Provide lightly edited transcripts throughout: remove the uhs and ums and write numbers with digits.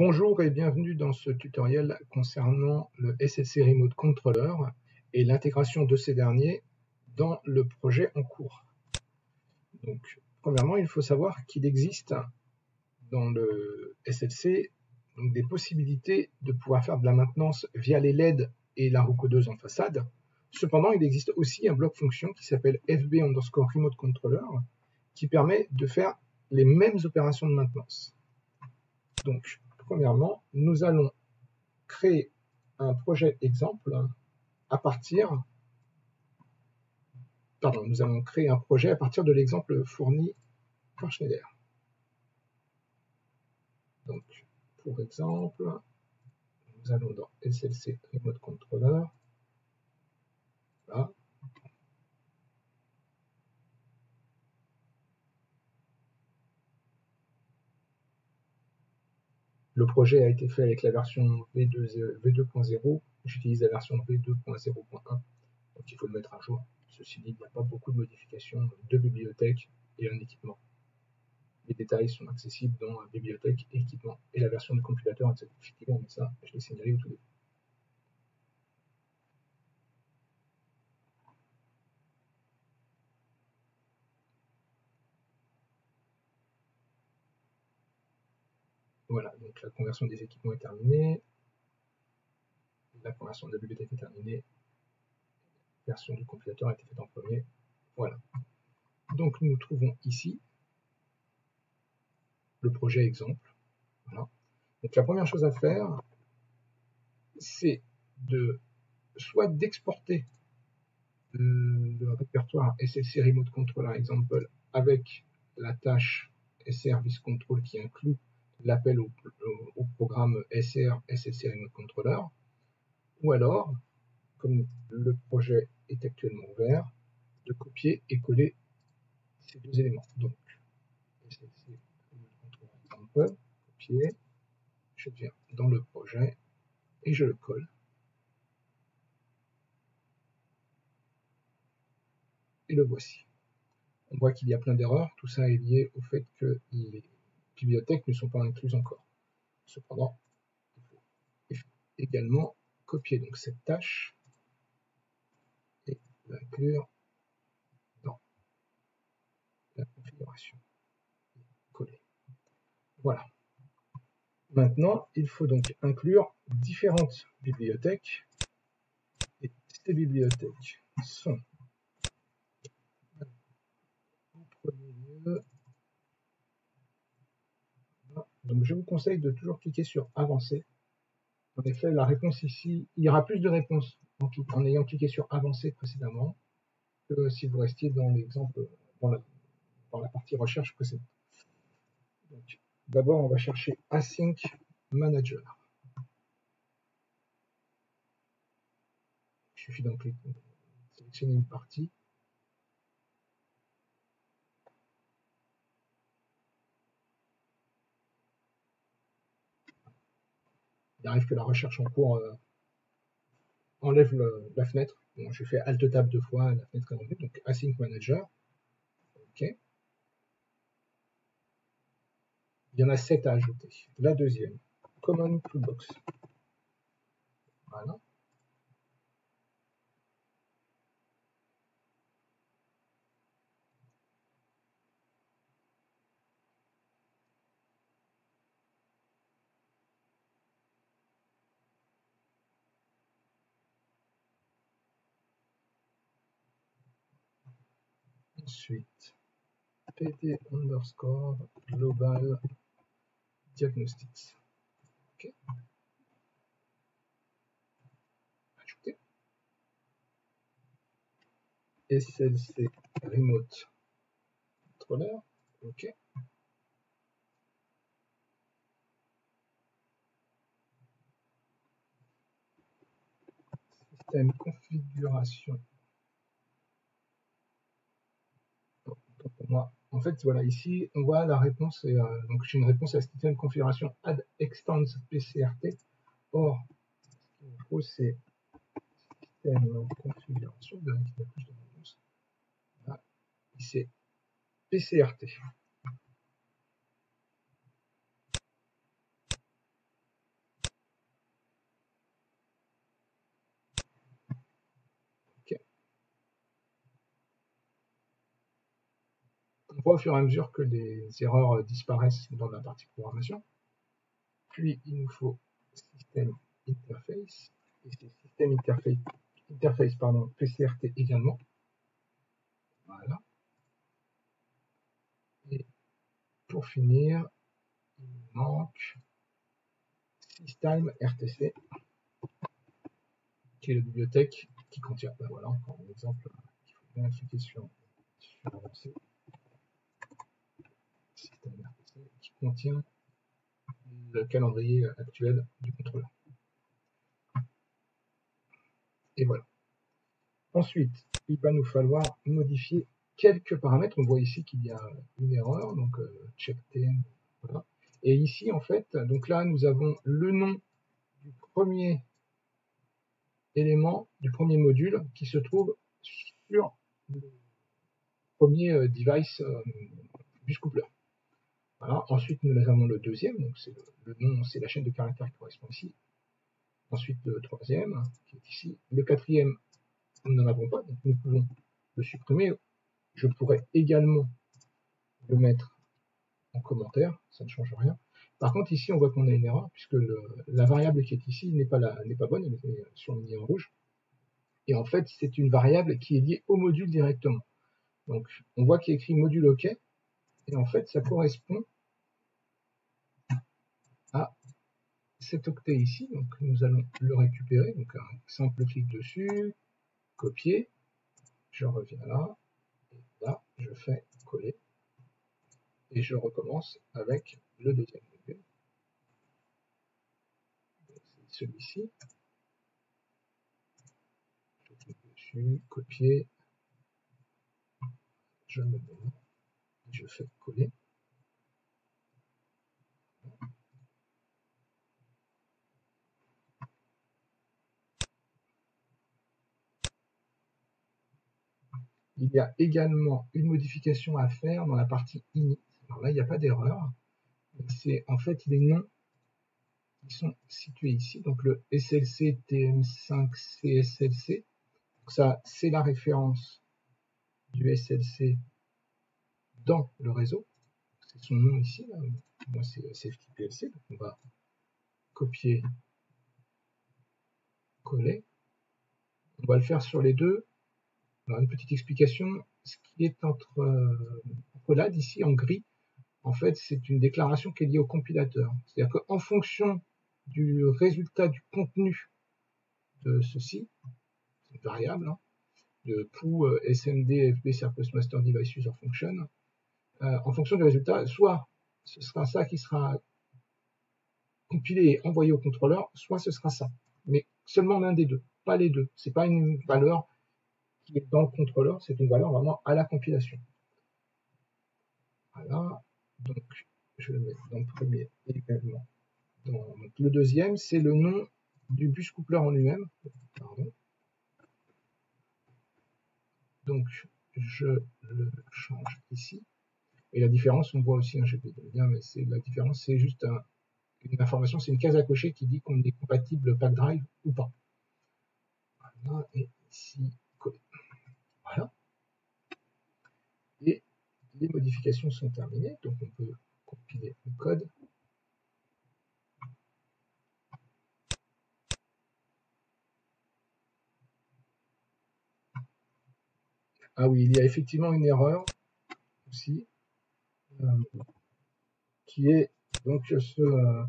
Bonjour et bienvenue dans ce tutoriel concernant le SLC Remote Controller et l'intégration de ces derniers dans le projet en cours. Donc, premièrement, il faut savoir qu'il existe dans le SLC donc des possibilités de pouvoir faire de la maintenance via les LED et la roue codeuse en façade. Cependant, il existe aussi un bloc fonction qui s'appelle fb_remotecontroller qui permet de faire les mêmes opérations de maintenance. Donc, premièrement, nous allons créer un projet exemple à partir de l'exemple fourni par Schneider. Donc, pour exemple, nous allons dans SLC Remote Controller. Voilà. Le projet a été fait avec la version V2.0. J'utilise la version V2.0.1. Donc il faut le mettre à jour. Ceci dit, il n'y a pas beaucoup de modifications de bibliothèque et en équipement. Les détails sont accessibles dans bibliothèque, équipement et la version du compilateur, etc. Mais ça, je l'ai signalé au tout début. Voilà, donc la conversion des équipements est terminée, la conversion de la bibliothèque est terminée, la version du compilateur a été faite en premier, voilà. Donc nous trouvons ici le projet exemple. Voilà. Donc la première chose à faire, c'est d'exporter le répertoire SLC Remote Controller Example avec la tâche SR_SLC_RemoteController qui inclut l'appel au programme SR_SLC_RemoteController, ou alors, comme le projet est actuellement ouvert, de copier et coller ces deux éléments. Donc, SLC_RemoteController, copier, je viens dans le projet et je le colle. Et le voici. On voit qu'il y a plein d'erreurs, tout ça est lié au fait que les bibliothèques ne sont pas incluses encore. Cependant, il faut également copier donc cette tâche et l'inclure dans la configuration. Coller. Voilà. Maintenant, il faut donc inclure différentes bibliothèques. Et ces bibliothèques sont en premier lieu. Donc je vous conseille de toujours cliquer sur avancer. En effet, la réponse ici, il y aura plus de réponses en ayant cliqué sur avancer précédemment que si vous restiez dans l'exemple, dans la partie recherche précédente. D'abord, on va chercher Async Manager. Il suffit d'en cliquer, sélectionner une partie. Il arrive que la recherche en cours enlève la fenêtre. Bon, j'ai fait Alt-Tab deux fois, la fenêtre est enlevée. Donc Async Manager. OK. Il y en a 7 à ajouter. La deuxième, Common Toolbox. Voilà. Ensuite, pd_global_diagnostics. OK. Ajouter. SLC Remote Controller. OK. Système configuration. En fait, voilà, ici, on voit la réponse. Donc, j'ai une réponse à ce système de configuration add extends PCRT. Or, ce qu'il faut, c'est système de configuration. Voilà, c'est PCRT. pas au fur et à mesure que les erreurs disparaissent dans la partie programmation. Puis il nous faut système interface, et c'est système interface pardon, PCRT également. Voilà. Et pour finir, il manque système RTC, qui est la bibliothèque qui contient, ben voilà, encore un exemple, il faut bien cliquer sur RTC, système RTC, qui contient le calendrier actuel du contrôleur. Et voilà. Ensuite, il va nous falloir modifier quelques paramètres. On voit ici qu'il y a une erreur, donc CheckTM, voilà. Et ici, en fait, donc là, nous avons le nom du premier élément, du premier module qui se trouve sur le premier device du scoopler. Voilà. Ensuite, nous avons le deuxième, donc c'est le nom, c'est la chaîne de caractères qui correspond ici. Ensuite, le troisième, qui est ici. Le quatrième, nous n'en avons pas, donc nous pouvons le supprimer. Je pourrais également le mettre en commentaire, ça ne change rien. Par contre, ici, on voit qu'on a une erreur, puisque la variable qui est ici n'est pas bonne, elle est surlignée en rouge. Et en fait, c'est une variable qui est liée au module directement. Donc, on voit qu'il y a écrit module OK, et en fait, ça correspond à cet octet ici. Donc, nous allons le récupérer. Donc, un simple clic dessus, copier, je reviens là, et là, je fais coller. Et je recommence avec le deuxième module. C'est celui-ci. Je clique dessus, copier. Je me mets. Je fais coller. Il y a également une modification à faire dans la partie init. Alors là, il n'y a pas d'erreur. C'est en fait les noms qui sont situés ici. Donc le SLC TM5 CSLC. Donc ça, c'est la référence du SLC dans le réseau. C'est son nom ici. Là. Moi, c'est Safety PLC. Donc on va copier, coller. On va le faire sur les deux. Alors une petite explication. Ce qui est entre là, ici en gris, en fait, c'est une déclaration qui est liée au compilateur. C'est-à-dire qu'en fonction du résultat du contenu de ceci, c'est une variable, hein, de pou SMD FB Sercos Master Device User Function, en fonction du résultat, soit ce sera ça qui sera compilé et envoyé au contrôleur, soit ce sera ça. Mais seulement l'un des deux, pas les deux. C'est pas une valeur qui est dans le contrôleur, c'est une valeur vraiment à la compilation. Voilà, donc je vais le mettre dans le premier également. Donc, le deuxième, c'est le nom du bus coupleur en lui-même. Donc je le change ici. Et la différence, on voit aussi, hein, je vais bien, mais c'est la différence, c'est juste une information, c'est une case à cocher qui dit qu'on est compatible pack drive ou pas. Voilà, et ici, coller. Voilà. Et les modifications sont terminées, donc on peut compiler le code. Ah oui, il y a effectivement une erreur aussi, qui est donc ce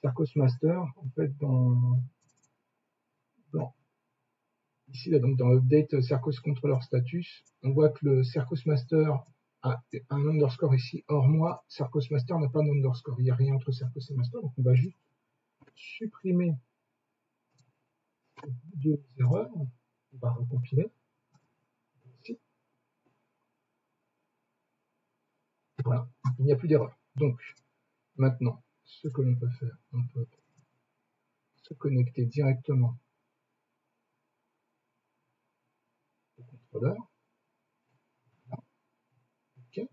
Sercos Master, en fait, ici, là, donc dans UpdateSercosControllerStatus, on voit que le Sercos Master un underscore ici, or moi, Sercos Master n'a pas d'underscore, il n'y a rien entre Sercos et Master, donc on va juste supprimer ces deux erreurs, on va recompiler, ici. Voilà, il n'y a plus d'erreur. Donc, maintenant, ce que l'on peut faire, on peut se connecter directement au contrôleur. Okay.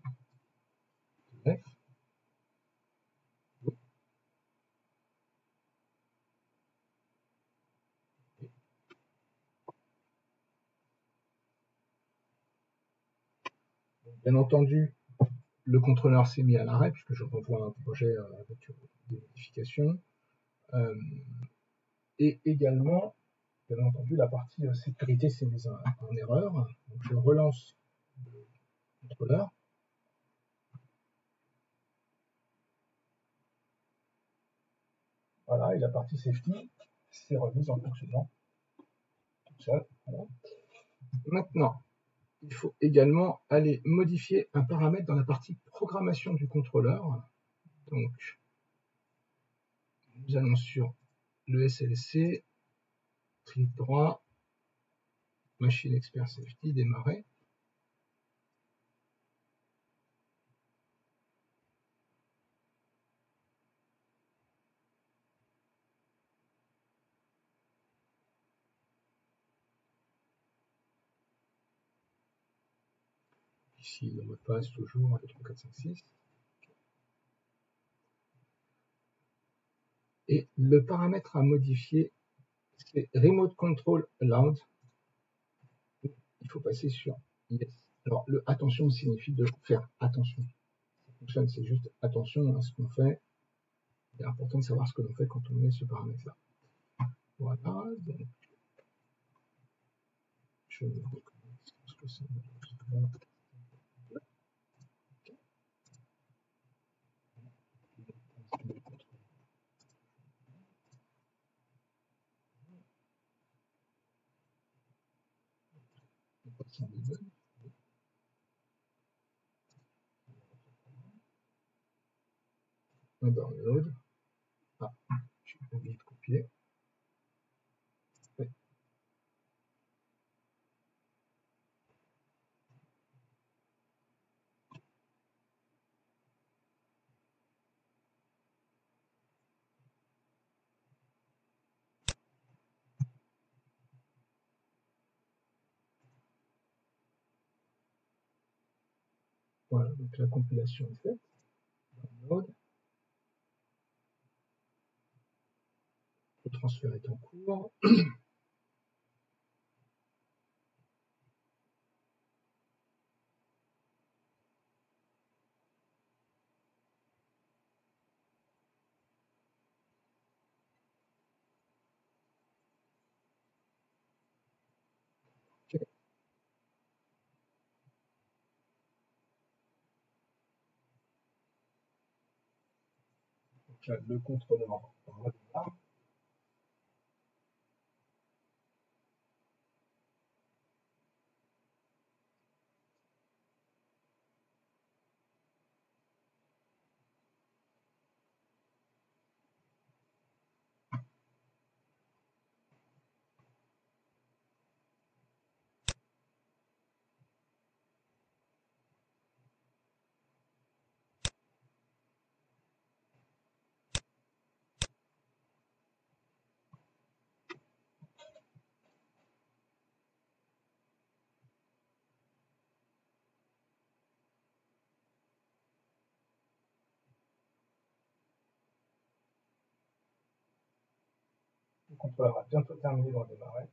Bien entendu, Le contrôleur s'est mis à l'arrêt, puisque je revois un projet avec des modifications. Et également, bien entendu, la partie sécurité s'est mise en erreur. Donc, je relance le contrôleur. Voilà, et la partie safety s'est remise en fonctionnement toute seule. Voilà. Maintenant, il faut également aller modifier un paramètre dans la partie programmation du contrôleur. Donc, nous allons sur le SLC, clic droit, Machine Expert Safety, démarrer. Ici, le mot de passe, toujours, 1, 2, 3, 4, 5, 6. Et le paramètre à modifier, c'est Remote Control Allowed. Il faut passer sur Yes. Alors, le attention signifie de faire attention. Ça fonctionne, c'est juste attention à ce qu'on fait. C'est important de savoir ce que l'on fait quand on met ce paramètre-là. Voilà, donc. Je me recommence parce que ça me reste pas. Download. Ah, j'ai oublié de copier. Oui. Voilà, donc la compilation est faite. Download. Le transfert est en cours. Okay. Donc là, le contrôleur redémarre. Le contrôleur a bientôt terminé de redémarrer.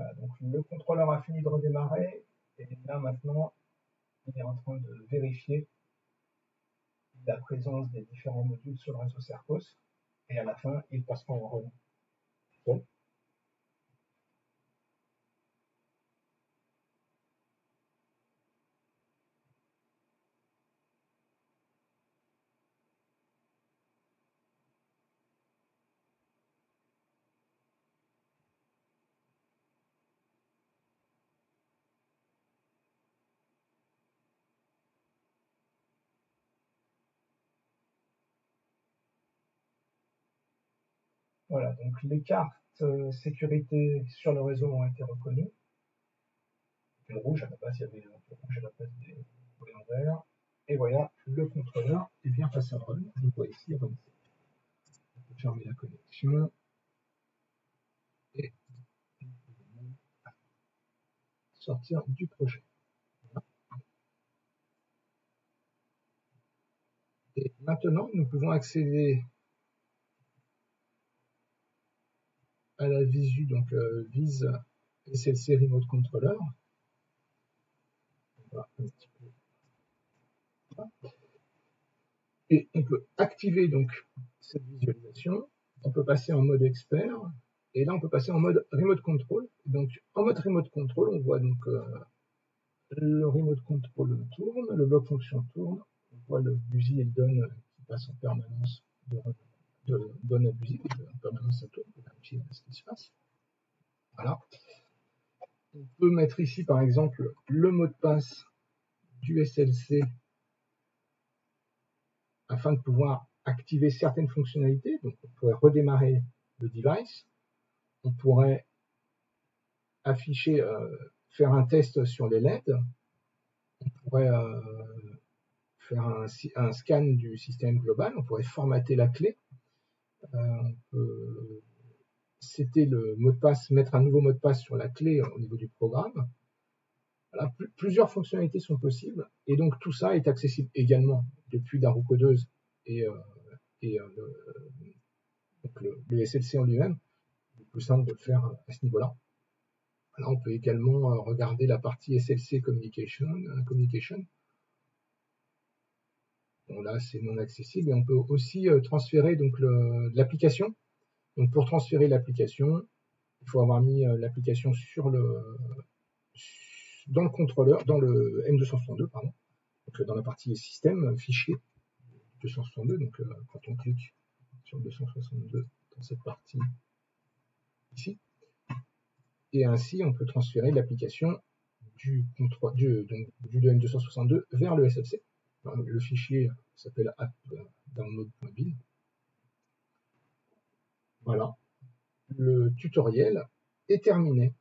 Voilà, donc le contrôleur a fini de redémarrer et là maintenant il est en train de vérifier la présence des différents modules sur le réseau Sercos et à la fin il passera en relais. Bon. Voilà, donc les cartes sécurité sur le réseau ont été reconnues. le rouge à la base, il y avait le rouge à la place des volets en vert. Et voilà, le contrôleur est bien passé à run. On voit ici run. On peut fermer la connexion. Et sortir du projet. Et maintenant, nous pouvons accéder à la visu, donc vise SLC Remote Controller. Et on peut activer donc cette visualisation. On peut passer en mode expert. Et là, on peut passer en mode remote control. Donc, en mode remote control, on voit donc le remote control tourne, le bloc fonction tourne. On voit le busy et le done qui passe en permanence de done à busy. En permanence, ça tourne. On va vérifier ce qui se passe. Voilà. On peut mettre ici, par exemple, le mot de passe du SLC afin de pouvoir activer certaines fonctionnalités. Donc, on pourrait redémarrer le device. On pourrait afficher, faire un test sur les LED. On pourrait faire un scan du système global. On pourrait formater la clé. C'était le mot de passe, mettre un nouveau mot de passe sur la clé au niveau du programme. Voilà, plusieurs fonctionnalités sont possibles. Et donc tout ça est accessible également depuis la roue codeuse et le SLC en lui-même. Plus simple de le faire à ce niveau-là. On peut également regarder la partie SLC Communication. Bon, là, c'est non accessible. Et on peut aussi transférer l'application. Donc, pour transférer l'application, il faut avoir mis l'application dans le contrôleur, dans le M262, pardon. Donc, dans la partie système, fichier 262. Donc, quand on clique sur 262, dans cette partie ici, et ainsi on peut transférer l'application du M262 vers le SLC. Le fichier s'appelle appdownload.bin. Voilà, le tutoriel est terminé.